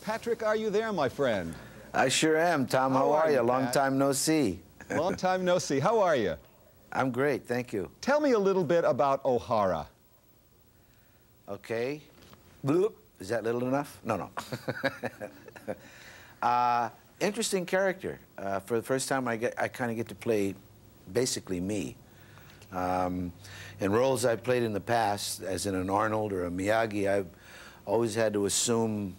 Patrick, are you there, my friend? I sure am, Tom. How are you? Long time no see. Long time no see. How are you? I'm great, thank you. Tell me a little bit about O'Hara. Okay. Bloop. Is that little enough? No, no. Interesting character. For the first time, I kind of get to play basically me. In roles I've played in the past, as in an Arnold or a Miyagi, I've always had to assume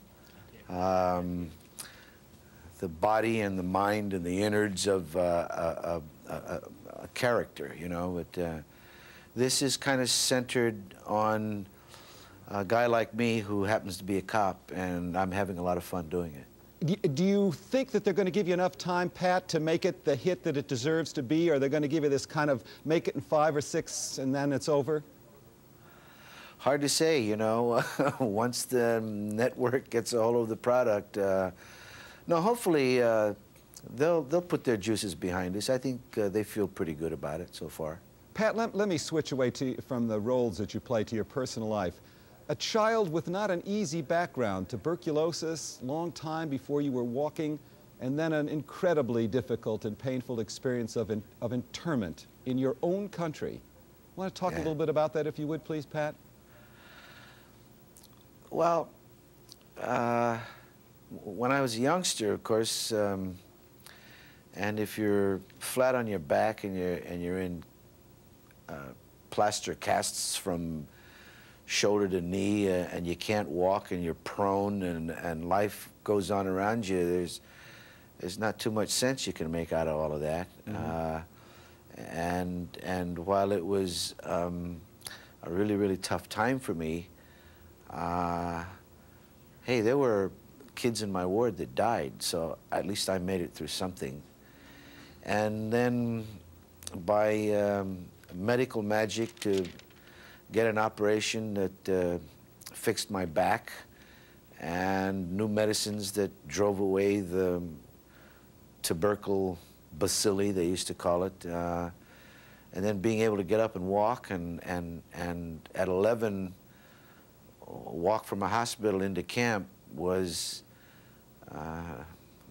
the body and the mind and the innards of a character, you know. But this is kind of centered on a guy like me who happens to be a cop, and I'm having a lot of fun doing it. Do you think that they're going to give you enough time, Pat, to make it the hit that it deserves to be, or they're going to give you this kind of make it in 5 or 6 and then it's over? Hard to say, you know. Once the network gets a hold of the product, no, hopefully they'll put their juices behind us. I think they feel pretty good about it so far. Pat, let me switch away from the roles that you play to your personal life. A child with not an easy background, tuberculosis, long time before you were walking, and then an incredibly difficult and painful experience of internment in your own country. Want to talk a little bit about that, if you would, please, Pat? Well, when I was a youngster, of course, and if you're flat on your back and you're in plaster casts from shoulder to knee, and you can't walk, and you're prone, and life goes on around you. There's not too much sense you can make out of all of that. Mm-hmm. And while it was a really, really tough time for me, hey, there were kids in my ward that died, so at least I made it through something. And then by medical magic to get an operation that fixed my back, and new medicines that drove away the tubercle bacilli, they used to call it, and then being able to get up and walk, and at 11, walk from a hospital into camp was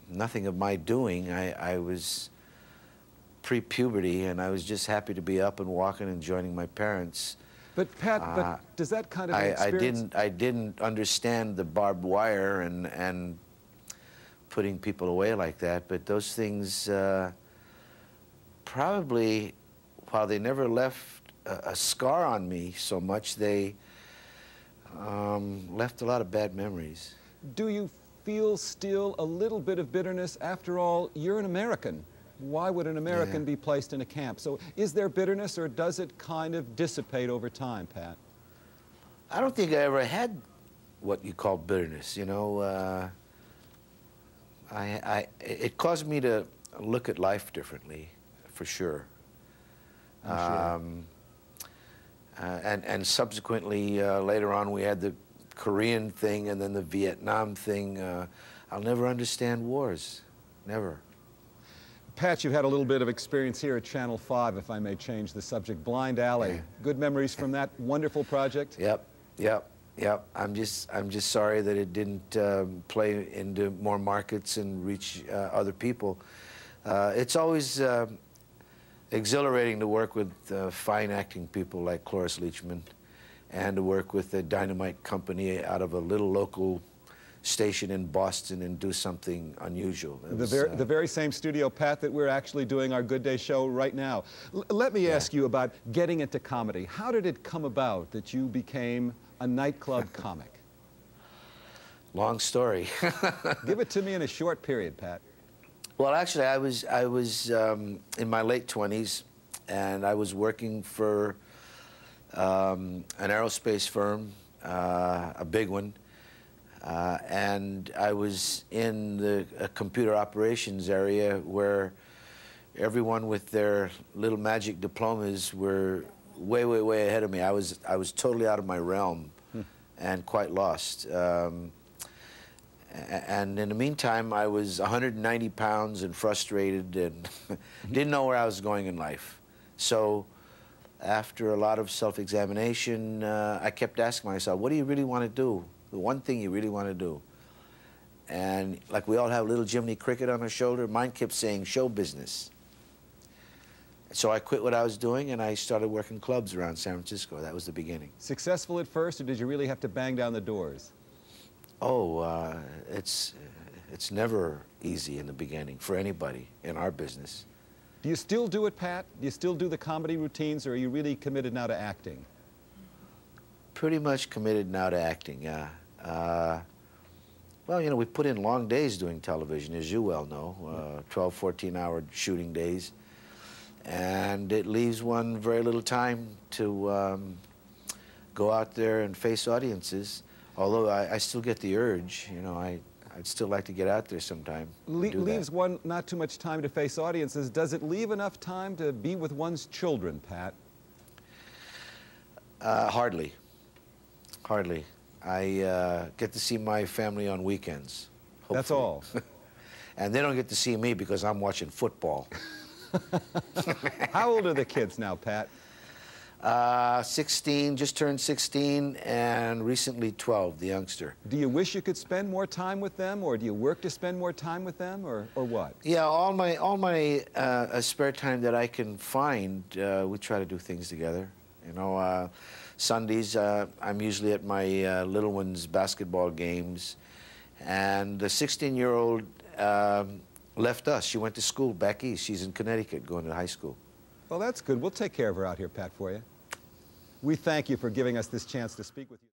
nothing of my doing. I was pre-puberty, and I was just happy to be up and walking and joining my parents. But Pat, but does that kind of experience? I didn't understand the barbed wire and putting people away like that. But those things probably, while they never left a scar on me so much, they left a lot of bad memories. Do you feel still a little bit of bitterness? After all, you're an American. Why would an American be placed in a camp? So is there bitterness, or does it kind of dissipate over time, Pat? I don't think I ever had what you call bitterness, you know. It caused me to look at life differently, for sure. And subsequently, later on, we had the Korean thing and then the Vietnam thing. I'll never understand wars, never. Pat, you've had a little bit of experience here at Channel 5, if I may change the subject, Blind Alley. Yeah. Good memories from that wonderful project? Yep. I'm just sorry that it didn't play into more markets and reach other people. It's always exhilarating to work with fine acting people like Cloris Leachman, and to work with a dynamite company out of a little local station in Boston and do something unusual. The very same studio, Pat, that we're actually doing our Good Day show right now. Let me ask you about getting into comedy. How did it come about that you became a nightclub comic? Long story. Give it to me in a short period, Pat. Well, actually, I was in my late 20s, and I was working for an aerospace firm, a big one. And I was in the computer operations area, where everyone with their little magic diplomas were way, way, way ahead of me. I was totally out of my realm and quite lost. And in the meantime, I was 190 pounds and frustrated and didn't know where I was going in life. So after a lot of self-examination, I kept asking myself, what do you really want to do? The one thing you really want to do. And like we all have little Jiminy Cricket on our shoulder, mine kept saying show business. So I quit what I was doing and I started working clubs around San Francisco. That was the beginning. Successful at first, or did you really have to bang down the doors? Oh, it's never easy in the beginning for anybody in our business. Do you still do it, Pat? Do you still do the comedy routines, or are you really committed now to acting? Pretty much committed now to acting, yeah. Well, you know, we put in long days doing television, as you well know, 12, 14-hour shooting days. And it leaves one very little time to go out there and face audiences, although I still get the urge, you know, I'd still like to get out there sometime. Leaves one not too much time to face audiences. Does it leave enough time to be with one's children, Pat? Hardly. Hardly. I get to see my family on weekends. Hopefully. That's all. And they don't get to see me because I'm watching football. How old are the kids now, Pat? 16, just turned 16, and recently 12, the youngster. Do you wish you could spend more time with them, or do you work to spend more time with them, or what? Yeah, all my spare time that I can find, we try to do things together. You know, Sundays, I'm usually at my little one's basketball games, and the 16-year-old left us. She went to school back east. She's in Connecticut going to high school. Well, that's good. We'll take care of her out here, Pat, for you. We thank you for giving us this chance to speak with you.